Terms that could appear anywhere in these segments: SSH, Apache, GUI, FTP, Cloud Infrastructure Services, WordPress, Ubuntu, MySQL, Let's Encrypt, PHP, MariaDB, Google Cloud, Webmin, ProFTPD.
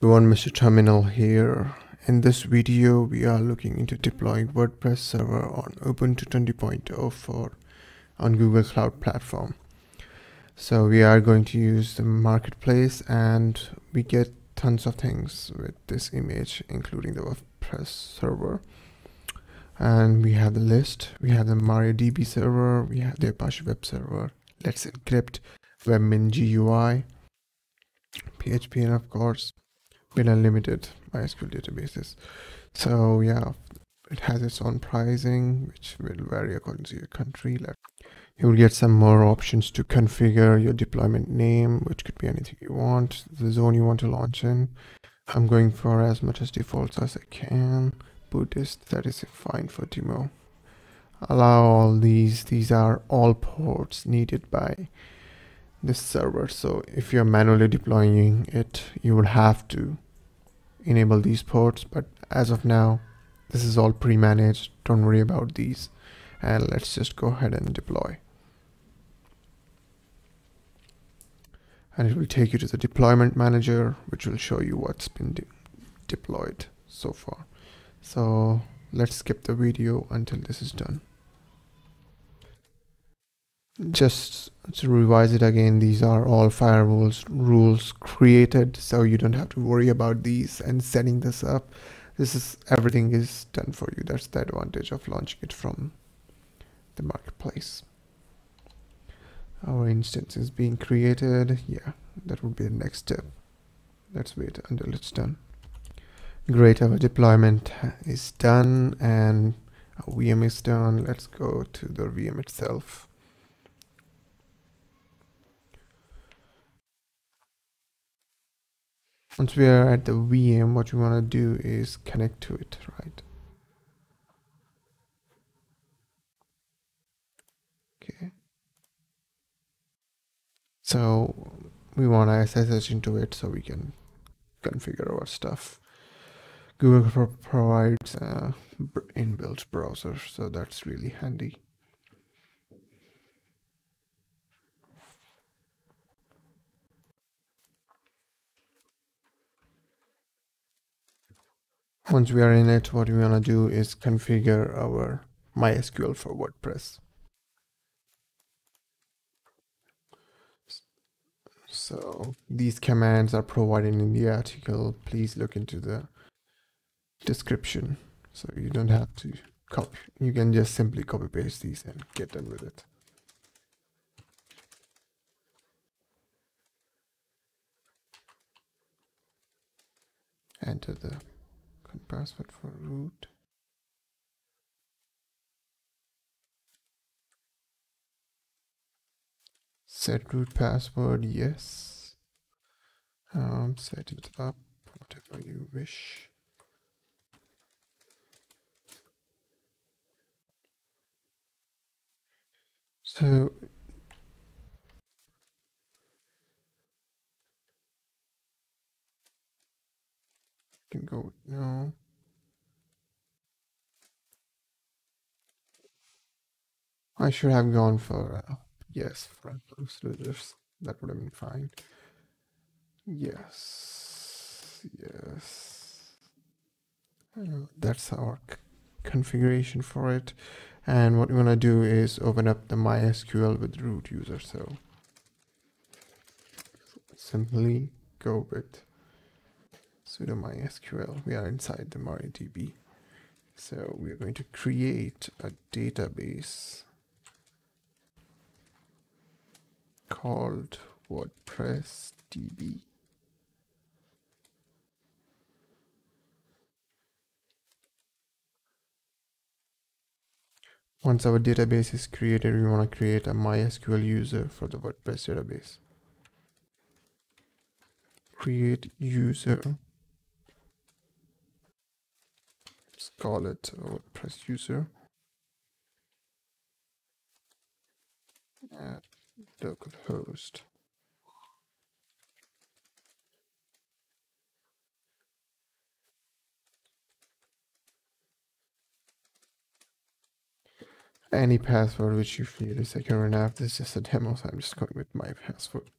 Everyone, Mr. Terminal here. In this video, we are looking into deploying WordPress server on Ubuntu 20.04 on Google Cloud platform. So we are going to use the marketplace, and we get tons of things with this image, including the WordPress server. And we have the list, we have the MariaDB server, we have the Apache web server, Let's Encrypt, Webmin GUI, PHP, and of course, with unlimited MySQL databases. So yeah, it has its own pricing, which will vary according to your country. Like, you will get some more options to configure your deployment name, which could be anything you want, the zone you want to launch in. I'm going for as much as defaults as I can. Buddhist, that is fine for demo. Allow all these are all ports needed by this server. So if you're manually deploying it, you will have to enable these ports, but as of now, this is all pre-managed. Don't worry about these, and let's just go ahead and deploy. And it will take you to the deployment manager, which will show you what's been deployed so far. So let's skip the video until this is done. Just to revise it again, these are all firewalls rules created, so you don't have to worry about these and setting this up. This is everything is done for you. That's the advantage of launching it from the marketplace. Our instance is being created. Yeah, that would be the next step. Let's wait until it's done. Great, our deployment is done and our VM is done. Let's go to the VM itself. Once we are at the VM, what you want to do is connect to it, right? Okay. So we want to SSH into it so we can configure our stuff. Google provides inbuilt browser, so that's really handy. Once we are in it, what we want to do is configure our MySQL for WordPress. So these commands are provided in the article. Please look into the description, so you don't have to copy. You can just simply copy paste these and get done with it. Enter the password for root. Set root password, yes. Set it up, whatever you wish. So can go now. I should have gone for yes for those users. That would have been fine. Yes, yes. That's our configuration for it. And what we want to do is open up the MySQL with root user. So simply go with sudo MySQL. We are inside the MariaDB. So we're going to create a database called WordPress DB. Once our database is created, we want to create a MySQL user for the WordPress database. Create user. Call it WordPress user. At localhost. Any password which you feel is secure enough. This is just a demo, so I'm just going with my password.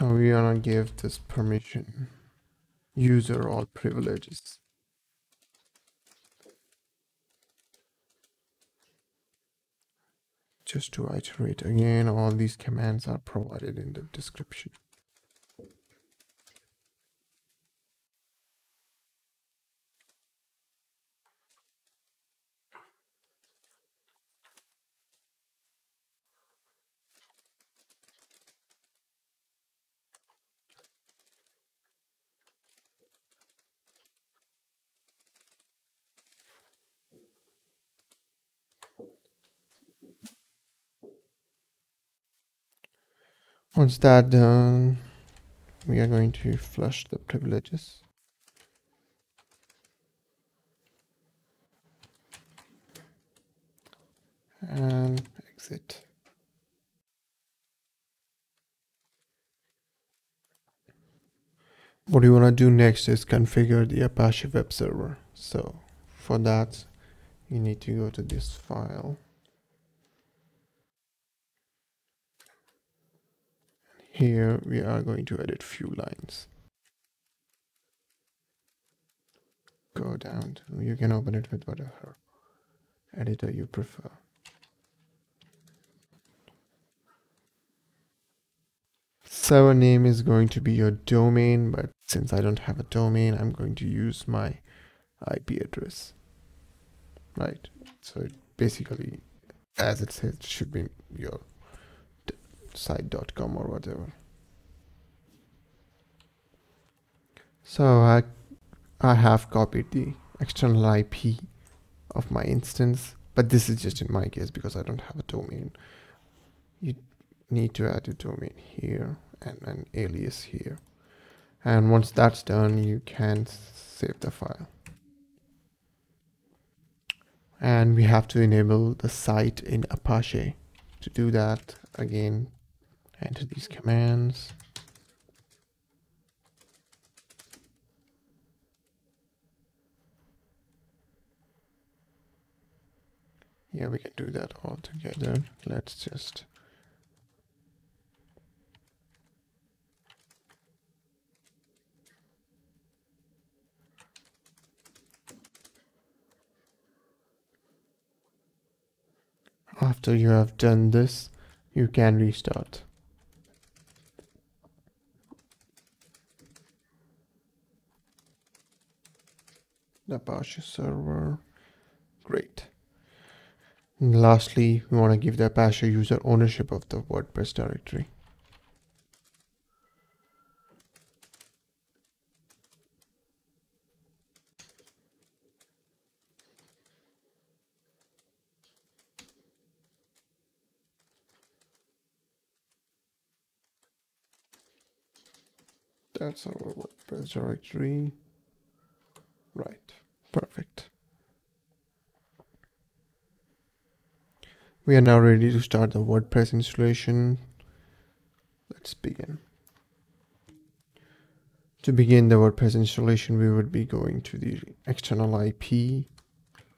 We're gonna give this permission, user all privileges. Just to iterate again, all these commands are provided in the description. Once that's done, we are going to flush the privileges. And exit. What you want to do next is configure the Apache web server. So for that, you need to go to this file. Here we are going to edit few lines. Go down, you can open it with whatever editor you prefer. Server name is going to be your domain, but since I don't have a domain, I'm going to use my IP address. Right, so it basically, as it says, it should be your site.com or whatever. So I have copied the external IP of my instance, but this is just in my case because I don't have a domain. You need to add a domain here and an alias here, and once that's done, you can save the file. And we have to enable the site in Apache. To do that, again, enter these commands. Yeah, we can do that all together. Let's just after you have done this, you can restart. The Apache server. Great. And lastly, we want to give the Apache user ownership of the WordPress directory. That's our WordPress directory. Right, perfect. We are now ready to start the WordPress installation. Let's begin. To begin the WordPress installation, we would be going to the external IP.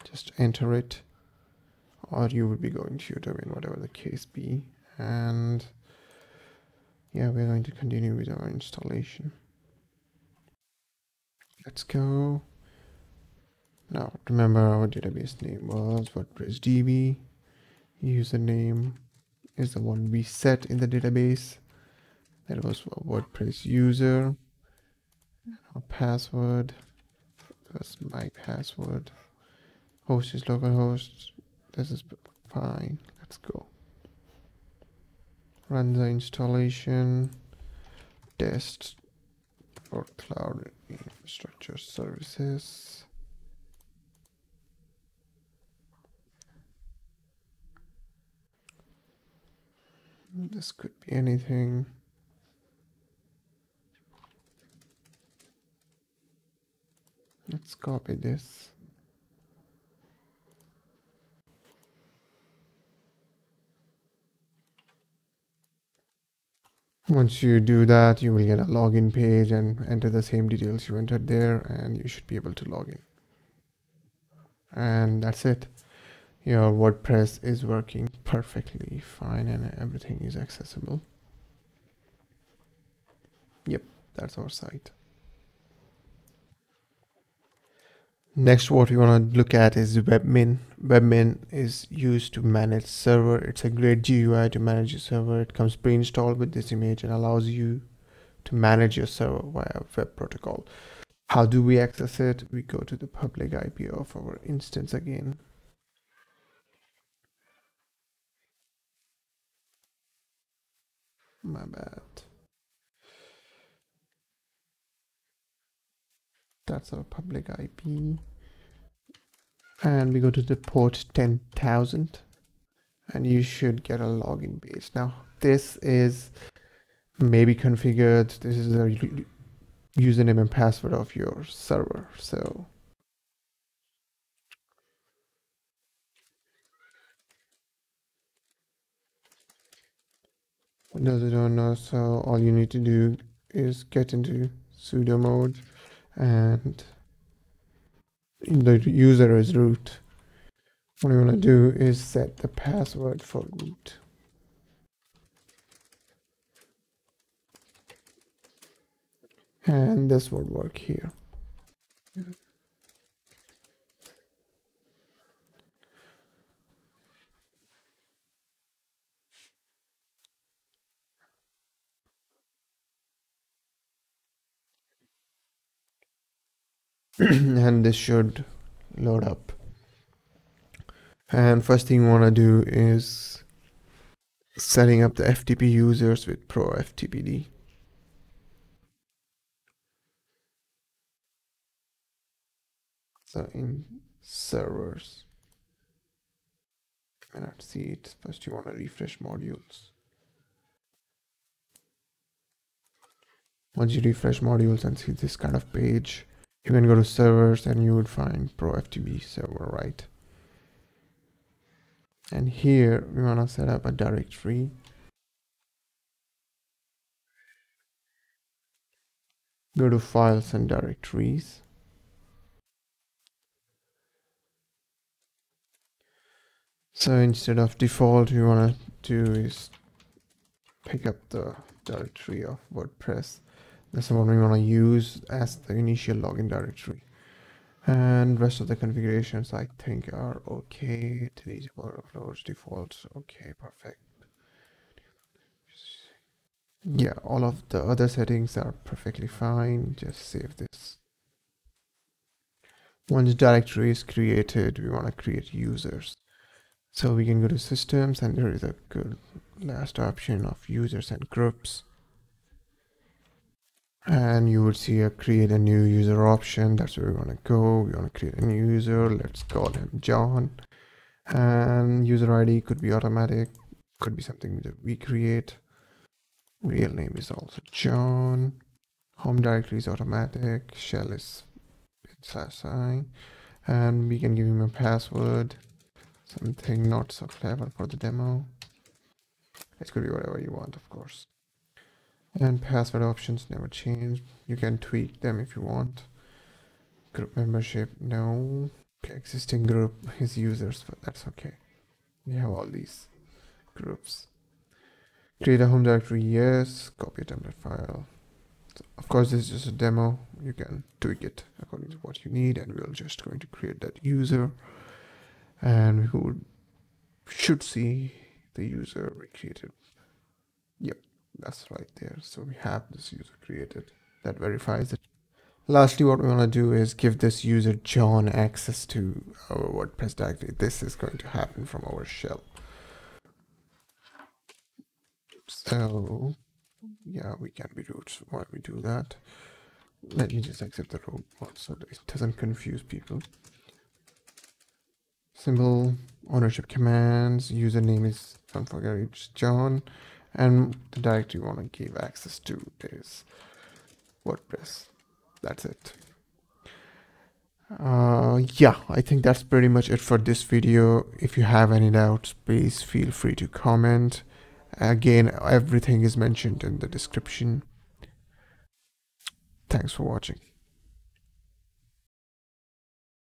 Just enter it, or you would be going to your domain, whatever the case be, and yeah, we're going to continue with our installation. Let's go. Now, remember our database name was WordPressDB. Username is the one we set in the database. That was for WordPress user. And our password was my password. Host is localhost. This is fine. Let's go. Run the installation, test for Cloud Infrastructure Services. This could be anything. Let's copy this. Once you do that, you will get a login page and enter the same details you entered there, and you should be able to log in. And that's it. Your WordPress is working perfectly fine and everything is accessible. Yep, that's our site. Next, what we want to look at is Webmin. Webmin is used to manage server. It's a great GUI to manage your server. It comes pre-installed with this image and allows you to manage your server via web protocol. How do we access it? We go to the public IP of our instance again. My bad. That's our public IP, and we go to the port 10,000, and you should get a login page. Now this is maybe configured. This is the username and password of your server. So for those who don't know, so all you need to do is get into sudo mode, and the user is root. What you want to do is set the password for root. And this will work here. And this should load up. And first thing you want to do is setting up the FTP users with ProFTPD. So in servers, I cannot see it. First you want to refresh modules. Once you refresh modules and see this kind of page, you can go to servers and you would find ProFTP server, right? And here we want to set up a directory. Go to files and directories. So instead of default, you want to do is pick up the directory of WordPress. That's the one we want to use as the initial login directory. And rest of the configurations I think are okay. Today's workloads, defaults, okay, perfect. Yeah, all of the other settings are perfectly fine. Just save this. Once directory is created, we want to create users. So we can go to systems, and there is a good last option of users and groups. And you would see a create a new user option. That's where we want to go. We want to create a new user. Let's call him John. And user ID could be automatic, could be something that we create. Real name is also John. Home directory is automatic. Shell is \i. And we can give him a password. Something not so clever for the demo. It could be whatever you want, of course. And password options never change. You can tweak them if you want. Group membership, no. Okay, existing group is users, but that's okay. We have all these groups. Create a home directory, yes. Copy a template file. So of course, this is just a demo. You can tweak it according to what you need, and we're just going to create that user. And we should see the user we created. Yep. That's right there. So we have this user created. That verifies it. Lastly, what we want to do is give this user John access to our WordPress directory. This is going to happen from our shell. So yeah, we can be root while we do that. Let me just accept the root one so that it doesn't confuse people. Simple ownership commands. Username is, don't forget, it's John. And the directory you want to give access to is WordPress. That's it. Yeah, I think that's pretty much it for this video. If you have any doubts, please feel free to comment. Again, everything is mentioned in the description. Thanks for watching.